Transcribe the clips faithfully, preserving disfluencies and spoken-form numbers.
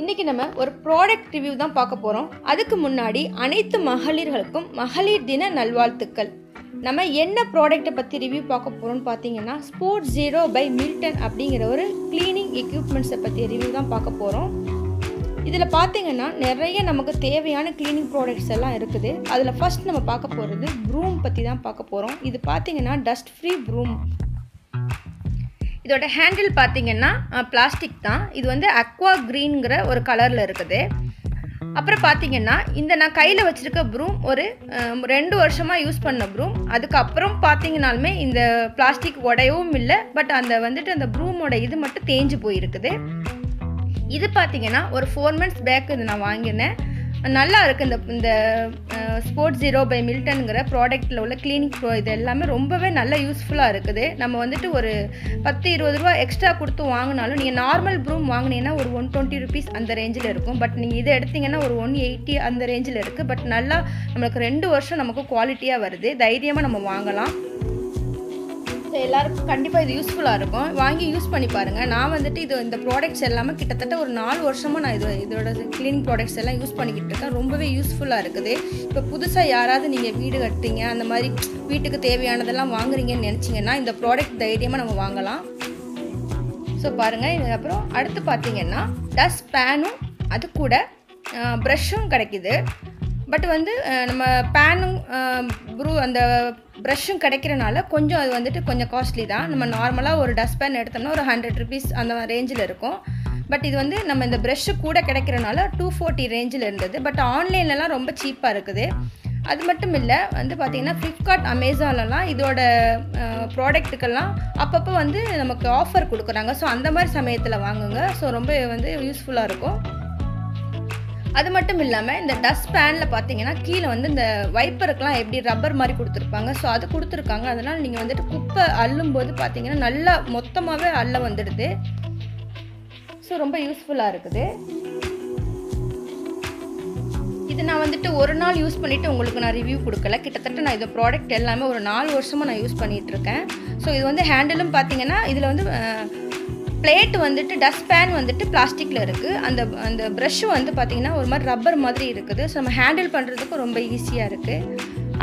இன்னைக்கு நம்ம ஒரு ப்ராடக்ட் ரிவ்யூ தான் பார்க்க போறோம். அதுக்கு முன்னாடி அனைத்து மகளிர்களுக்கும் மகளிர் தின நல்வாழ்த்துக்கள். நம்ம என்ன ப்ராடக்ட்டை பற்றி ரிவ்யூ பார்க்க போகிறோம்னு பார்த்தீங்கன்னா, ஸ்போட்ஸெரோ பை மில்டன் அப்படிங்கிற ஒரு க்ளீனிங் எக்யூப்மெண்ட்ஸை பற்றி ரிவ்யூ தான் பார்க்க போகிறோம். இதில் பார்த்தீங்கன்னா நிறைய நமக்கு தேவையான க்ளீனிங் ப்ராடக்ட்ஸ் எல்லாம் இருக்குது. அதில் ஃபஸ்ட் நம்ம பார்க்க போகிறது ப்ரூம் பற்றி தான் பார்க்க போகிறோம். இது பார்த்தீங்கன்னா டஸ்ட் ஃப்ரீ ப்ரூம். இதோட ஹேண்டில் பார்த்தீங்கன்னா பிளாஸ்டிக் தான். இது வந்து அக்வா க்ரீன்கிற ஒரு கலரில் இருக்குது. அப்புறம் பார்த்தீங்கன்னா இந்த நான் கையில் வச்சுருக்க ப்ரூம் ஒரு ரெண்டு வருஷமாக யூஸ் பண்ண ப்ரூம். அதுக்கப்புறம் பார்த்தீங்கன்னாலுமே இந்த பிளாஸ்டிக் உடையவும் இல்லை. பட் அந்த வந்துட்டு அந்த ப்ரூமோட இது மட்டும் தேஞ்சு போயிருக்குது. இது பார்த்தீங்கன்னா ஒரு ஃபோர் மந்த்ஸ் பேக் இது நான் வாங்கினேன். நல்லா இருக்குது. இந்த இந்த ஸ்போட்ஸெரோ பை மில்டன்கிற ப்ராடக்ட்டில் உள்ள க்ளீனிங் இது எல்லாமே ரொம்பவே நல்லா யூஸ்ஃபுல்லாக இருக்குது. நம்ம வந்துட்டு ஒரு பத்து இருபது ரூபா எக்ஸ்ட்ரா கொடுத்து வாங்கினாலும், நீங்கள் நார்மல் ப்ரூம் வாங்கினீங்கன்னா ஒரு ஒன் டுவெண்ட்டி ருபீஸ் அந்த ரேஞ்சில் இருக்கும். பட் நீங்கள் இதை எடுத்தீங்கன்னா ஒரு ஒன் எயிட்டி அந்த ரேஞ்சில் இருக்குது. பட் நல்லா நம்மளுக்கு ரெண்டு வருஷம் நமக்கு குவாலிட்டியாக வருது. தைரியமாக நம்ம வாங்கலாம். ஸோ எல்லாருக்கும் கண்டிப்பாக இது யூஸ்ஃபுல்லாக இருக்கும். வாங்கி யூஸ் பண்ணி பாருங்கள். நான் வந்துட்டு இது இந்த ப்ராடக்ட்ஸ் எல்லாமே கிட்டத்தட்ட ஒரு நாலு வருஷமாக நான் இது இதோட க்ளீனிங் ப்ராடக்ட்ஸ் எல்லாம் யூஸ் பண்ணிக்கிட்டு இருக்கேன். ரொம்பவே யூஸ்ஃபுல்லாக இருக்குது. இப்போ புதுசாக யாராவது நீங்கள் வீடு கட்டுறீங்க, அந்த மாதிரி வீட்டுக்கு தேவையானதெல்லாம் வாங்குறீங்கன்னு நினச்சிங்கன்னா இந்த ப்ராடக்ட் தைரியமாக நம்ம வாங்கலாம். ஸோ பாருங்கள். இதுக்கப்புறம் அடுத்து பார்த்திங்கன்னா டஸ்ட் பேனும் அது கூட ப்ரஷ்ஷும் கிடைக்கிது. பட் வந்து நம்ம பேனும் ப்ரூ அந்த ப்ரஷ்ஷும் கிடைக்கிறனால கொஞ்சம் அது வந்துட்டு கொஞ்சம் காஸ்ட்லி தான். நம்ம நார்மலாக ஒரு டஸ்ட் பேன் எடுத்தோம்னா ஒரு ஹண்ட்ரட் ருபீஸ் அந்த ரேஞ்சில் இருக்கும். பட் இது வந்து நம்ம இந்த ப்ரஷ்ஷு கூட கிடைக்கிறனால டூ ஃபோர்ட்டி ரேஞ்சில் இருந்தது. பட் ஆன்லைன்லலாம் ரொம்ப சீப்பாக இருக்குது. அது மட்டும் இல்லை, வந்து பார்த்திங்கன்னா ஃப்ளிப்கார்ட் அமேசான்லலாம் இதோட ப்ராடக்ட்டுக்கெல்லாம் அப்பப்போ வந்து நமக்கு ஆஃபர் கொடுக்குறாங்க. ஸோ அந்த மாதிரி சமயத்தில் வாங்குங்க. ஸோ ரொம்ப வந்து யூஸ்ஃபுல்லாக இருக்கும். அது மட்டும் இல்லாமல் இந்த டஸ்ட் பேனில் பார்த்தீங்கன்னா கீழே வந்து இந்த வைப்பருக்கெலாம் எப்படி ரப்பர் மாதிரி கொடுத்துருப்பாங்க. ஸோ அது கொடுத்துருக்காங்க. அதனால் நீங்கள் வந்துட்டு குப்பை அள்ளும்போது பார்த்தீங்கன்னா நல்லா மொத்தமாகவே அள்ள வந்துடுது. ஸோ ரொம்ப யூஸ்ஃபுல்லாக இருக்குது. இது நான் வந்துட்டு ஒரு நாள் யூஸ் பண்ணிவிட்டு உங்களுக்கு நான் ரிவ்யூ கொடுக்கல. கிட்டத்தட்ட நான் இந்த ப்ராடக்ட் எல்லாமே ஒரு நாலு வருஷமாக நான் யூஸ் பண்ணிகிட்ருக்கேன். ஸோ இது வந்து ஹேண்டிலும் பார்த்தீங்கன்னா இதில் வந்து பிளேட் வந்துட்டு டஸ்ட் பேன் வந்துட்டு பிளாஸ்டிக்கில் இருக்குது. அந்த அந்த ப்ரஷ்ஷு வந்து பார்த்திங்கன்னா ஒரு மாதிரி ரப்பர் மாதிரி இருக்குது. ஸோ நம்ம ஹேண்டில் பண்ணுறதுக்கு ரொம்ப ஈஸியாக இருக்குது.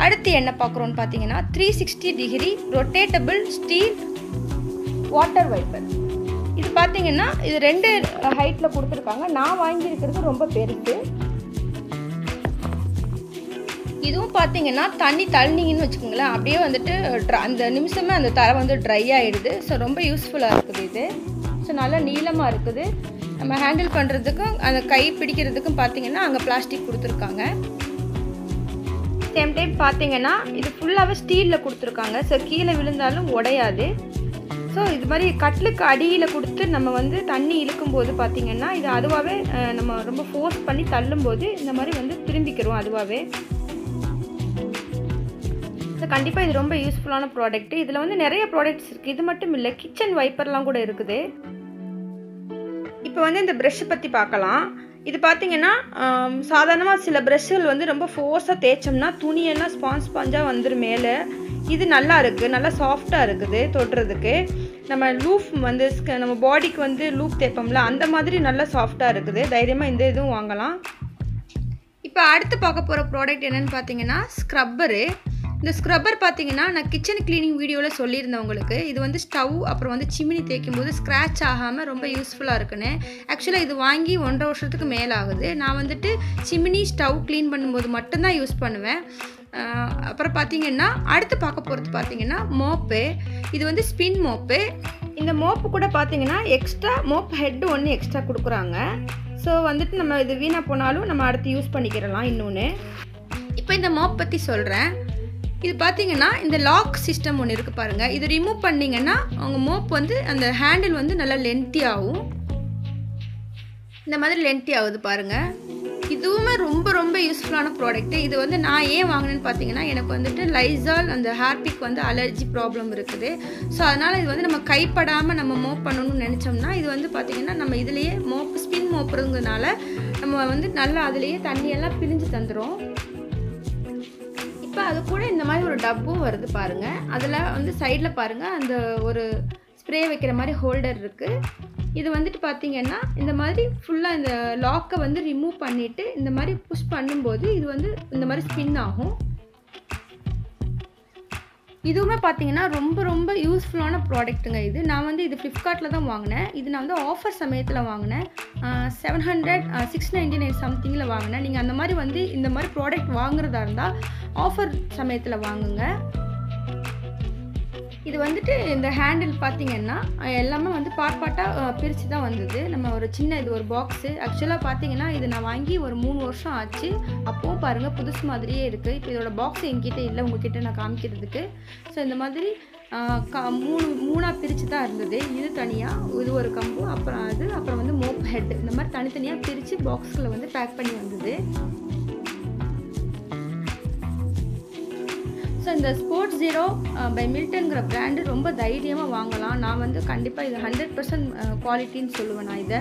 அடுத்து என்ன பார்க்குறோன்னு பார்த்தீங்கன்னா three sixty degree rotatable steel water wiper. இது பார்த்திங்கன்னா இது ரெண்டு ஹைட்டில் கொடுத்துருக்காங்க. நான் வாங்கியிருக்கிறது ரொம்ப பெருசு. இதுவும் பார்த்தீங்கன்னா தண்ணி தள்ளிங்கன்னு வச்சுக்கோங்களேன், அப்படியே வந்துட்டு அந்த நிமிஷமே அந்த தரை வந்து ட்ரை ஆகிடுது. ஸோ ரொம்ப யூஸ்ஃபுல்லாக இருக்குது இது. ஸோ நல்லா நீளமாக இருக்குது. நம்ம ஹேண்டில் பண்ணுறதுக்கும் அந்த கை பிடிக்கிறதுக்கும் பார்த்திங்கன்னா அங்கே பிளாஸ்டிக் கொடுத்துருக்காங்க. சேம் டைம் பார்த்திங்கன்னா இது ஃபுல்லாகவே ஸ்டீலில் கொடுத்துருக்காங்க. ஸோ கீழே விழுந்தாலும் உடையாது. ஸோ இது மாதிரி கட்லுக்கு அடியில் கொடுத்து நம்ம வந்து தண்ணி இழுக்கும்போது பார்த்திங்கன்னா இது அதுவாகவே நம்ம ரொம்ப ஃபோர்ஸ் பண்ணி தள்ளும்போது இந்த மாதிரி வந்து திரும்பிக்கிறோம் அதுவாகவே. ஸோ கண்டிப்பாக இது ரொம்ப யூஸ்ஃபுல்லான ப்ராடக்ட். இதில் வந்து நிறைய ப்ராடக்ட்ஸ் இருக்குது. இது மட்டும் இல்லை, கிச்சன் வைப்பர்லாம் கூட இருக்குது. இப்போ வந்து இந்த ப்ரெஷ்ஷை பற்றி பார்க்கலாம். இது பார்த்திங்கன்னா சாதாரணமாக சில ப்ரெஷ்ஷுகள் வந்து ரொம்ப ஃபோர்ஸாக தேய்ச்சோம்னா துணியெல்லாம் ஸ்பாஞ்ச் ஸ்பாஞ்சாக வந்துடும் மேலே. இது நல்லா இருக்குது. நல்லா சாஃப்டாக இருக்குது தொடுறதுக்கு. நம்ம லூஃப் வந்து நம்ம பாடிக்கு வந்து லூப் தேய்ப்போம்ல, அந்த மாதிரி நல்லா சாஃப்டாக இருக்குது. தைரியமாக இந்த இதுவும் வாங்கலாம். இப்போ அடுத்து பார்க்க போகிற ப்ராடக்ட் என்னென்னு பார்த்தீங்கன்னா ஸ்க்ரப்பரு. இந்த ஸ்க்ரப்பர் பார்த்தீங்கன்னா நான் கிச்சன் க்ளீனிங் வீடியோவில் சொல்லியிருந்தேன் உங்களுக்கு. இது வந்து ஸ்டவ் அப்புறம் வந்து சிமினி தேய்க்கும் போது ஸ்க்ராட்ச் ஆகாமல் ரொம்ப யூஸ்ஃபுல்லாக இருக்குன்னு. ஆக்சுவலாக இது வாங்கி ஒன்றரை வருஷத்துக்கு மேலே ஆகுது. நான் வந்துட்டு சிமினி ஸ்டவ் க்ளீன் பண்ணும்போது மட்டும்தான் யூஸ் பண்ணுவேன். அப்புறம் பார்த்தீங்கன்னா அடுத்து பார்க்க போகிறது பார்த்தீங்கன்னா மோப்பு. இது வந்து ஸ்பின் மோப்பு. இந்த மோப்பு கூட பார்த்தீங்கன்னா எக்ஸ்ட்ரா மோப் ஹெட்டு ஒன்று எக்ஸ்ட்ரா கொடுக்குறாங்க. ஸோ வந்துட்டு நம்ம இது வீணாக போனாலும் நம்ம அடுத்து யூஸ் பண்ணிக்கிறலாம் இன்னொன்று. இப்போ இந்த மோப் பற்றி சொல்கிறேன். இது பார்த்தீங்கன்னா இந்த லாக் சிஸ்டம் ஒன்று இருக்குது பாருங்கள். இது ரிமூவ் பண்ணிங்கன்னா அவங்க மோப் வந்து அந்த ஹேண்டில் வந்து நல்லா லென்த்தி ஆகும். இந்த மாதிரி லென்த்தி ஆகுது பாருங்கள். இதுவுமே ரொம்ப ரொம்ப யூஸ்ஃபுல்லான ப்ராடக்ட்டு. இது வந்து நான் ஏன் வாங்கினேன்னு பார்த்தீங்கன்னா எனக்கு வந்துட்டு லைசால் அந்த ஹேர்பிக் வந்து அலர்ஜி ப்ராப்ளம் இருக்குது. ஸோ அதனால் இது வந்து நம்ம கைப்படாமல் நம்ம மோப் பண்ணணும்னு நினச்சோம்னா இது வந்து பார்த்திங்கன்னா நம்ம இதுலேயே மோப் ஸ்பின் மோப்புறதுனால நம்ம வந்து நல்லா அதுலேயே தண்ணியெல்லாம் பிரிஞ்சு தந்துடும். அது கூட இந்த மாதிரி ஒரு டப்பும் வருது பாருங்க. அதில் வந்து சைடில் பாருங்க அந்த ஒரு ஸ்ப்ரே வைக்கிற மாதிரி ஹோல்டர் இருக்குது. இது வந்துட்டு பாத்தீங்கன்னா இந்த மாதிரி ஃபுல்லா இந்த லாக்க வந்து ரிமூவ் பண்ணிட்டு இந்த மாதிரி புஷ் பண்ணும்போது இது வந்து இந்த மாதிரி ஸ்பின் ஆகும். இதுவுமே பாத்தீங்கன்னா ரொம்ப ரொம்ப யூஸ்ஃபுல்லான ப்ராடக்ட்டுங்க. இது நான் வந்து இது Flipkartல தான் வாங்குனேன். இது நான் வந்து ஆஃபர் சமயத்துல வாங்குனேன். seven hundred six ninety-nine சம்திங்ல வாங்குனேன். நீங்க அந்த மாதிரி வந்து இந்த மாதிரி ப்ராடக்ட் வாங்குறதா இருந்தா ஆஃபர் சமயத்துல வாங்குங்க. இது வந்துட்டு இந்த ஹேண்டில் பாத்தீங்கன்னா எல்லாமே வந்து பார்ட் பார்ட்டா பிரிச்சு தான் வந்தது. நம்ம ஒரு சின்ன இது ஒரு பாக்ஸ். एक्चुअली பாத்தீங்கன்னா இது நான் வாங்கி ஒரு மூணு வருஷம் ஆச்சு. அப்போ பாருங்க புதுசு மாதிரியே இருக்கு. இப்போ இதோட பாக்ஸ் என்கிட்ட இல்ல, உங்ககிட்ட நான் காமிக்கிறதுக்கு. சோ இந்த மாதிரி மூணு மூணா பிரிச்சு தான் இருந்தது. இது தனியா, இது ஒரு கம்பு, அப்புறம் அது, அப்புறம் வந்து மோப் ஹெட். இந்த மாதிரி தனித்தனியா பிரிச்சு பாக்ஸ்ல வந்து பேக் பண்ணி வந்தது. இந்த Spotzero by Miltonங்கற பிராண்ட் ரொம்ப தைரியமா வாங்கலாம். நான் வந்து கண்டிப்பா இது one hundred percent குவாலிட்டின்னு சொல்லுவேன் நான் இத.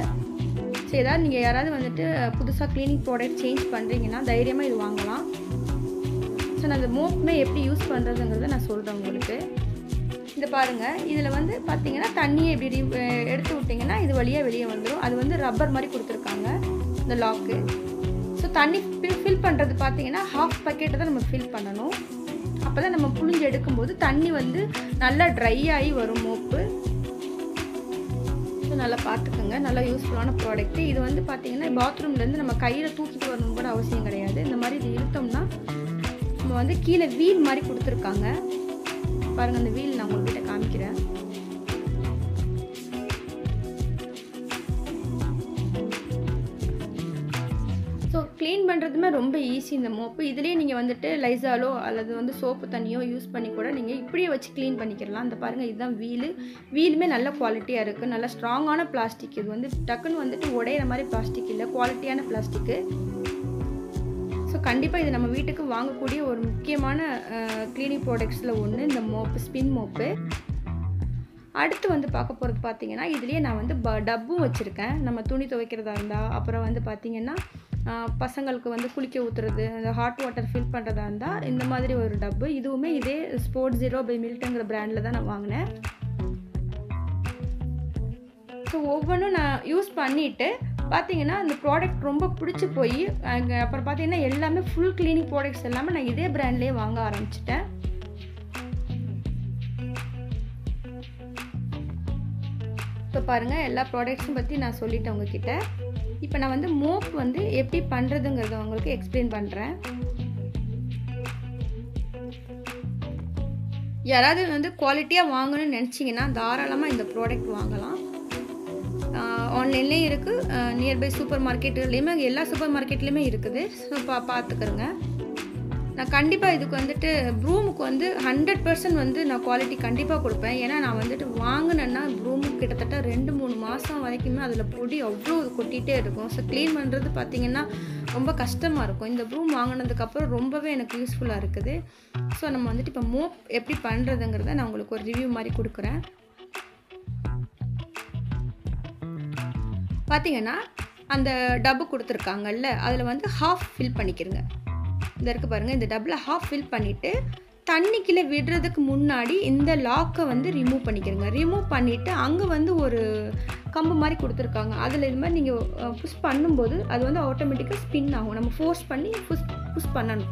சரி, ஏதாவது நீங்க யாராவது வந்துட்டு புதுசா க்ளீனிங் ப்ராடக்ட் சேஞ்ச் பண்றீங்கன்னா தைரியமா இது வாங்கலாம். சோ நான் இந்த மோப்மே எப்படி யூஸ் பண்றதுங்கறதை நான் சொல்றேன் உங்களுக்கு. இந்த பாருங்க, இதுல வந்து பாத்தீங்கன்னா தண்ணியை இப்படி எடுத்து விட்டீங்கன்னா இது வழியா வெளிய வந்துரும். அது வந்து ரப்பர் மாதிரி கொடுத்திருக்காங்க இந்த லாக். சோ தண்ணி ஃபில் பண்றது பாத்தீங்கன்னா half packet தான் நம்ம ஃபில் பண்ணனும். அப்பதான் நம்ம புளிஞ்சு எடுக்கும்போது தண்ணி வந்து நல்லா ட்ரை ஆகி வரும் மோப்பு. நல்லா பார்த்துக்கோங்க, நல்லா யூஸ்ஃபுல்லான ப்ராடக்ட். இது வந்து பார்த்தீங்கன்னா பாத்ரூம்லேருந்து நம்ம கையில் தூக்கிட்டு வரணும் கூட அவசியம் கிடையாது. இந்த மாதிரி இது இழுத்தோம்னா நம்ம வந்து கீழே வீல் மாதிரி கொடுத்துருக்காங்க பாருங்கள். அந்த வீல் நான் உங்கள்கிட்ட காமிக்கிறேன். ஸோ க்ளீன் பண்ணுறதுமே ரொம்ப ஈஸி இந்த மோப்பு. இதுலேயே நீங்கள் வந்துட்டு லைசாலோ அல்லது வந்து சோப்பு தண்ணியோ யூஸ் பண்ணி கூட நீங்கள் இப்படியே வச்சு க்ளீன் பண்ணிக்கிறலாம். அந்த பாருங்கள், இதுதான் வீலு. வீலுமே நல்ல குவாலிட்டியாக இருக்குது. நல்ல ஸ்ட்ராங்கான பிளாஸ்டிக். இது வந்து டக்குன்னு வந்துட்டு உடையிற மாதிரி பிளாஸ்டிக் இல்லை, குவாலிட்டியான பிளாஸ்டிக்கு. ஸோ கண்டிப்பாக இது நம்ம வீட்டுக்கு வாங்கக்கூடிய ஒரு முக்கியமான க்ளீனிங் ப்ராடக்ட்ஸில் ஒன்று இந்த மோப்பு, ஸ்பின் மோப்பு. அடுத்து வந்து பார்க்க போகிறது பார்த்தீங்கன்னா இதுலேயே நான் வந்து ப டப்பும் வச்சுருக்கேன். நம்ம துணி துவைக்கிறதா இருந்தால், அப்புறம் வந்து பார்த்திங்கன்னா பசங்களுக்கு வந்து குளிக்க ஊற்றுறது, அந்த ஹாட் வாட்டர் ஃபில் பண்ணுறதா இருந்தால் இந்த மாதிரி ஒரு டப்பு. இதுவுமே இதே Spotzero by Miltonங்கிற பிராண்டில் தான் நான் வாங்கினேன். ஸோ ஒவ்வொன்றும் நான் யூஸ் பண்ணிவிட்டு பார்த்தீங்கன்னா அந்த ப்ராடக்ட் ரொம்ப பிடிச்சி போய் அப்புறம் பார்த்தீங்கன்னா எல்லாமே ஃபுல் க்ளீனிங் ப்ராடக்ட்ஸ் எல்லாமே நான் இதே பிராண்ட்லேயே வாங்க ஆரம்பிச்சிட்டேன். இப்போ பாருங்கள், எல்லா ப்ராடக்ட்ஸும் பற்றி நான் சொல்லிட்டேன் உங்ககிட்ட. இப்போ நான் வந்து மோப் வந்து எப்படி பண்ணுறதுங்கிறத உங்களுக்கு எக்ஸ்பிளைன் பண்ணுறேன். யாராவது வந்து குவாலிட்டியாக வாங்கணும்னு நினச்சிங்கன்னா தாராளமாக இந்த ப்ராடக்ட் வாங்கலாம். ஆன்லைன்லேயும் இருக்குது, நியர்பை சூப்பர் மார்க்கெட்டுலேயுமே, எல்லா சூப்பர் மார்க்கெட்லேயுமே இருக்குது. ஸோ பா பார்த்துக்கிறோங்க. நான் கண்டிப்பாக இதுக்கு வந்துட்டு ப்ரூமுக்கு வந்து ஹண்ட்ரட் பர்சன்ட் வந்து நான் குவாலிட்டி கண்டிப்பாக கொடுப்பேன். ஏன்னா நான் வந்துட்டு வாங்கினேன்னா ப்ரூமு கிட்டத்தட்ட ரெண்டு மூணு மாதம் வரைக்குமே அதில் பொடி அவ்வளோ கொட்டிகிட்டே இருக்கும். ஸோ க்ளீன் பண்ணுறது பார்த்திங்கன்னா ரொம்ப கஷ்டமாக இருக்கும். இந்த ப்ரூம் வாங்கினதுக்கப்புறம் ரொம்பவே எனக்கு யூஸ்ஃபுல்லாக இருக்குது. ஸோ நம்ம வந்துட்டு இப்போ மோப் எப்படி பண்ணுறதுங்கிறத நான் உங்களுக்கு ஒரு ரிவ்யூ மாதிரி கொடுக்குறேன். பார்த்திங்கன்னா அந்த டப்பு கொடுத்துருக்காங்கல்ல, அதில் வந்து ஹாஃப் ஃபில் பண்ணிக்கிறங்க. இந்த இருக்குது பாருங்கள், இந்த டப்பில் ஹாஃப் ஃபில் பண்ணிவிட்டு தண்ணி கீழே விடுறதுக்கு முன்னாடி இந்த லாக்கை வந்து ரிமூவ் பண்ணிக்கிறங்க. ரிமூவ் பண்ணிவிட்டு அங்கே வந்து ஒரு கம்பு மாதிரி கொடுத்துருக்காங்க, அதில் இது மாதிரி நீங்கள் புஷ் பண்ணும்போது அது வந்து ஆட்டோமேட்டிக்காக ஸ்பின் ஆகும். நம்ம ஃபோர்ஸ் பண்ணி புஷ் புஷ் பண்ணணும்.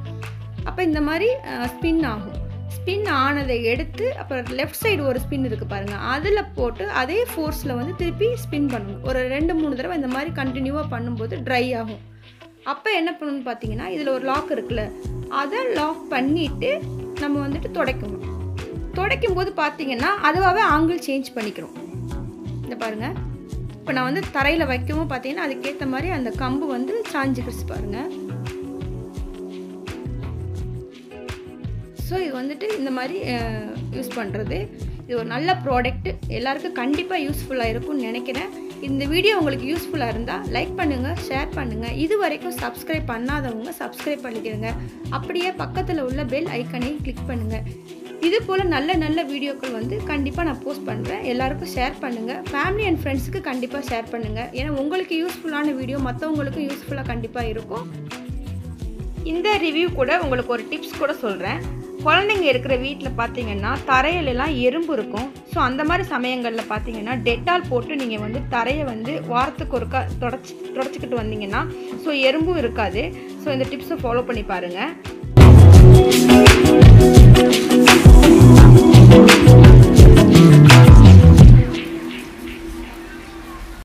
அப்போ இந்த மாதிரி ஸ்பின் ஆகும். ஸ்பின் ஆனதை எடுத்து அப்புறம் லெஃப்ட் சைடு ஒரு ஸ்பின் இருக்குது பாருங்கள், அதில் போட்டு அதே ஃபோர்ஸில் வந்து திருப்பி ஸ்பின் பண்ணணும். ஒரு ரெண்டு மூணு தடவை இந்த மாதிரி கண்டினியூவாக பண்ணும்போது ட்ரை ஆகும். அப்போ என்ன பண்ணணும்னு பார்த்தீங்கன்னா இதில் ஒரு லாக் இருக்குல்ல, அதை லாக் பண்ணிவிட்டு நம்ம வந்துட்டு துடைக்கணும். துடைக்கும் போது பார்த்தீங்கன்னா அதுவாகவே ஆங்கிள் சேஞ்ச் பண்ணிக்கிறோம். இந்த பாருங்கள், இப்போ நான் வந்து தரையில் வைக்கவும் பார்த்தீங்கன்னா அதுக்கேற்ற மாதிரி அந்த கம்பு வந்து சாஞ்சிக்கிடுச்சு பாருங்கள். ஸோ இது வந்துட்டு இந்த மாதிரி யூஸ் பண்ணுறது. இது ஒரு நல்ல ப்ராடக்ட்டு, எல்லாருக்கும் கண்டிப்பாக யூஸ்ஃபுல்லாக இருக்கும்னு நினைக்கிறேன். இந்த வீடியோ உங்களுக்கு யூஸ்ஃபுல்லாக இருந்தால் லைக் பண்ணுங்கள், ஷேர் பண்ணுங்கள். இது வரைக்கும் சப்ஸ்கிரைப் பண்ணாதவங்க சப்ஸ்கிரைப் பண்ணிக்கிறங்க. அப்படியே பக்கத்தில் உள்ள பெல் ஐக்கனையும் கிளிக் பண்ணுங்கள். இது போல் நல்ல நல்ல வீடியோக்கள் வந்து கண்டிப்பாக நான் போஸ்ட் பண்ணுறேன். எல்லாருக்கும் ஷேர் பண்ணுங்கள். ஃபேமிலி அண்ட் ஃப்ரெண்ட்ஸுக்கு கண்டிப்பாக ஷேர் பண்ணுங்கள். ஏன்னா உங்களுக்கு யூஸ்ஃபுல்லான வீடியோ மற்றவங்களுக்கும் யூஸ்ஃபுல்லாக கண்டிப்பாக இருக்கும். இந்த ரிவ்யூ கூட உங்களுக்கு ஒரு டிப்ஸ் கூட சொல்கிறேன். குழந்தைங்க இருக்கிற வீட்டில் பார்த்தீங்கன்னா தரையிலெல்லாம் எறும்பு இருக்கும். ஸோ அந்த மாதிரி சமயங்களில் பார்த்தீங்கன்னா டெட்டால் போட்டு நீங்கள் வந்து தரையை வந்து வாரத்துக்கு ஒருக்கா தொடச்சி தொடச்சிக்கிட்டு வந்தீங்கன்னா ஸோ எறும்பும் இருக்காது. ஸோ இந்த டிப்ஸை ஃபாலோ பண்ணி பாருங்கள்.